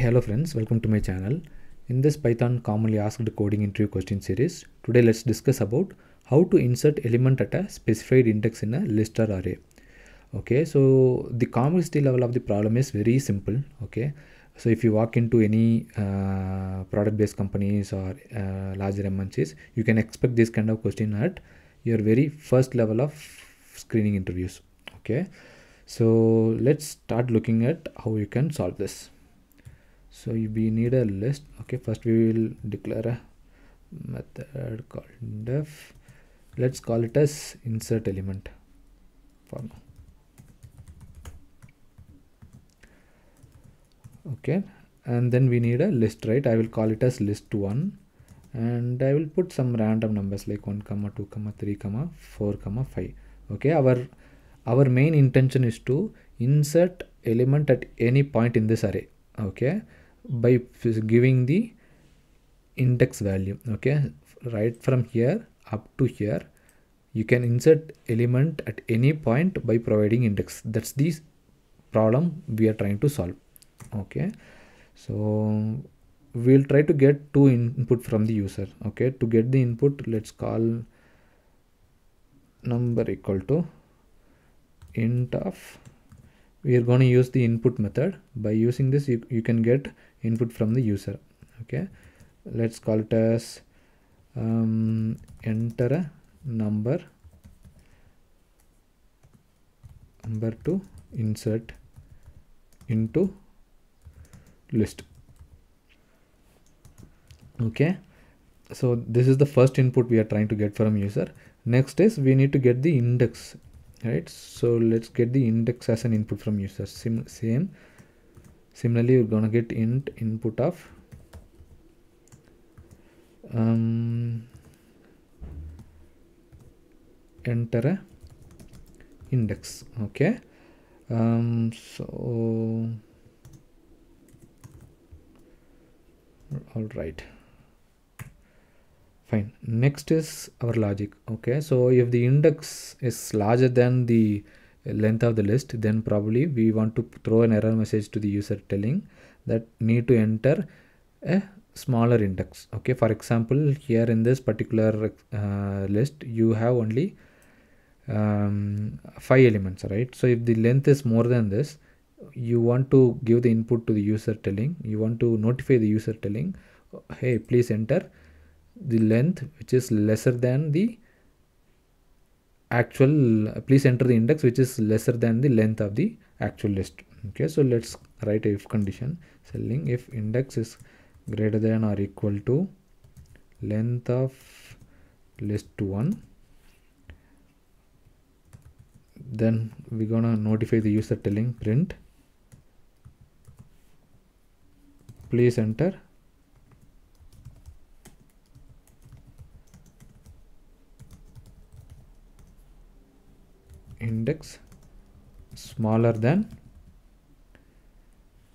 Hello friends, welcome to my channel. In this Python commonly asked coding interview question series, today let's discuss about how to insert element at a specified index in a list or array. Okay, so the complexity level of the problem is very simple. Okay, so if you walk into any product-based companies or larger MNCs, you can expect this kind of question at your very first level of screening interviews. Okay, so let's start looking at how you can solve this. So we need a list. Okay, first we will declare a method called def. Let's call it as insert element for now. Okay, and then we need a list, right? I will call it as list1, and I will put some random numbers like 1, 2, 3, 4, 5. Okay, our main intention is to insert element at any point in this array. Okay, by giving the index value. Okay, right from here up to here you can insert element at any point by providing index. That's the problem we are trying to solve. Okay, so we'll try to get two input from the user. Okay, to get the input, let's call number equal to int of. We are going to use the input method. By using this you can get input from the user. Okay, let's call it as enter a number to insert into list. Okay, so this is the first input we are trying to get from user. Next is we need to get the index, right? So let's get the index as an input from user. Similarly we're gonna get int input of enter a index. Okay, so all right, fine. Next is our logic. Okay, so if the index is larger than the length of the list, then probably we want to throw an error message to the user telling that need to enter a smaller index. Okay, for example, here in this particular list you have only 5 elements, right? So if the length is more than this, you want to give the input to the user telling, you want to notify the user telling, hey, please enter the length which is lesser than the actual, please enter the index which is lesser than the length of the actual list. Okay, so let's write a if condition saying if index is greater than or equal to length of list1, then we're gonna notify the user telling print please enter index smaller than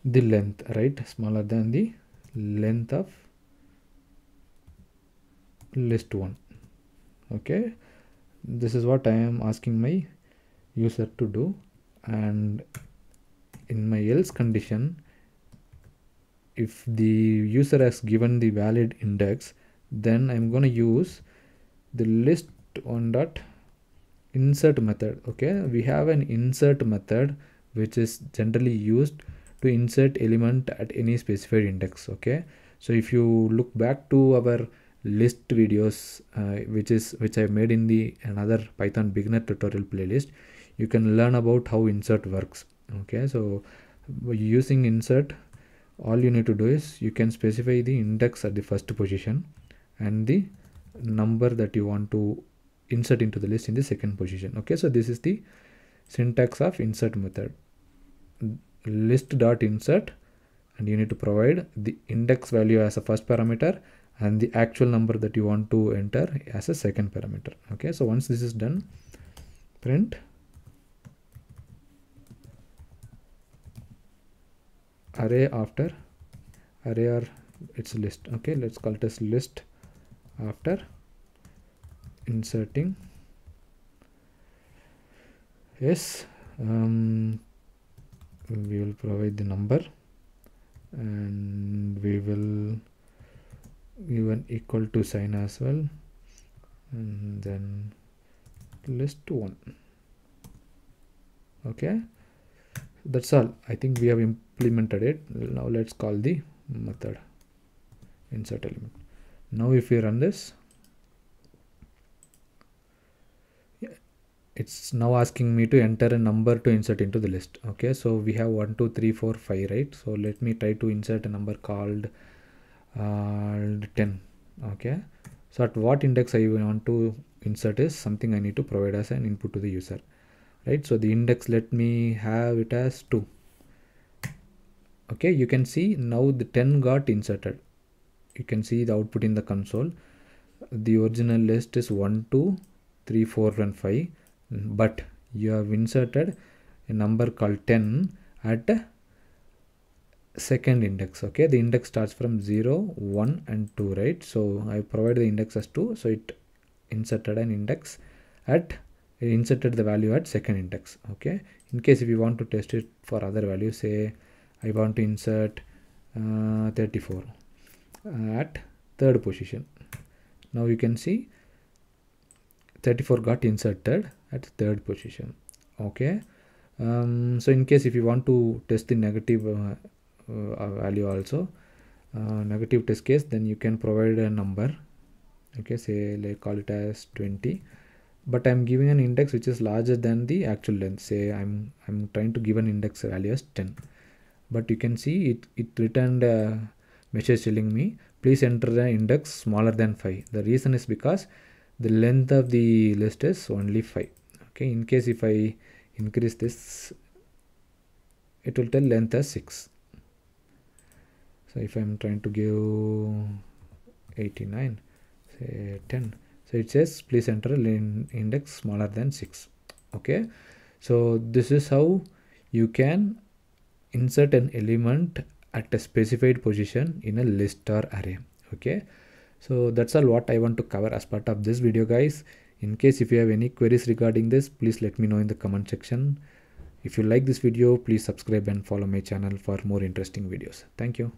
the length, right? Smaller than the length of list1. Okay, this is what I am asking my user to do, and in my else condition, if the user has given the valid index, then I'm going to use the list1.insert method. Okay, we have an insert method which is generally used to insert element at any specified index. Okay, so if you look back to our list videos which I made in the another Python beginner tutorial playlist, you can learn about how insert works. Okay, so using insert, all you need to do is you can specify the index at the first position and the number that you want to insert into the list in the second position. Okay, so this is the syntax of insert method, list.insert, and you need to provide the index value as a first parameter and the actual number that you want to enter as a second parameter. Okay, so once this is done, print array after array or its list. Okay, let's call it as list after inserting we will provide the number and we will give an equal to sign as well, and then list one. Okay, that's all. I think we have implemented it. Now let's call the method insert element. Now if we run this, it's now asking me to enter a number to insert into the list. Okay, so we have 1 2 3 4 5, right? So let me try to insert a number called 10. Okay, so at what index I want to insert is something I need to provide as an input to the user, right? So the index, let me have it as 2. Okay, you can see now the 10 got inserted. You can see the output in the console. The original list is 1 2 3 4 and 5, but you have inserted a number called 10 at second index. Okay, the index starts from 0 1 and 2, right? So I provide the index as 2, so it inserted an index at, it inserted the value at second index. Okay, in case if you want to test it for other values, say I want to insert 34 at third position. Now you can see 34 got inserted at third position. Okay, so in case if you want to test the negative value also, negative test case, then you can provide a number. Okay, say like call it as 20, but I'm giving an index which is larger than the actual length. Say I'm trying to give an index value as 10, but you can see it returned a message telling me please enter the index smaller than 5. The reason is because the length of the list is only 5. Okay, in case if I increase this, it will tell length as 6. So if I'm trying to give 89, say 10, so it says please enter an index smaller than 6. Okay, so this is how you can insert an element at a specified position in a list or array. Okay, so that's all what I want to cover as part of this video, guys. In case if you have any queries regarding this, please let me know in the comment section. If you like this video, please subscribe and follow my channel for more interesting videos. Thank you.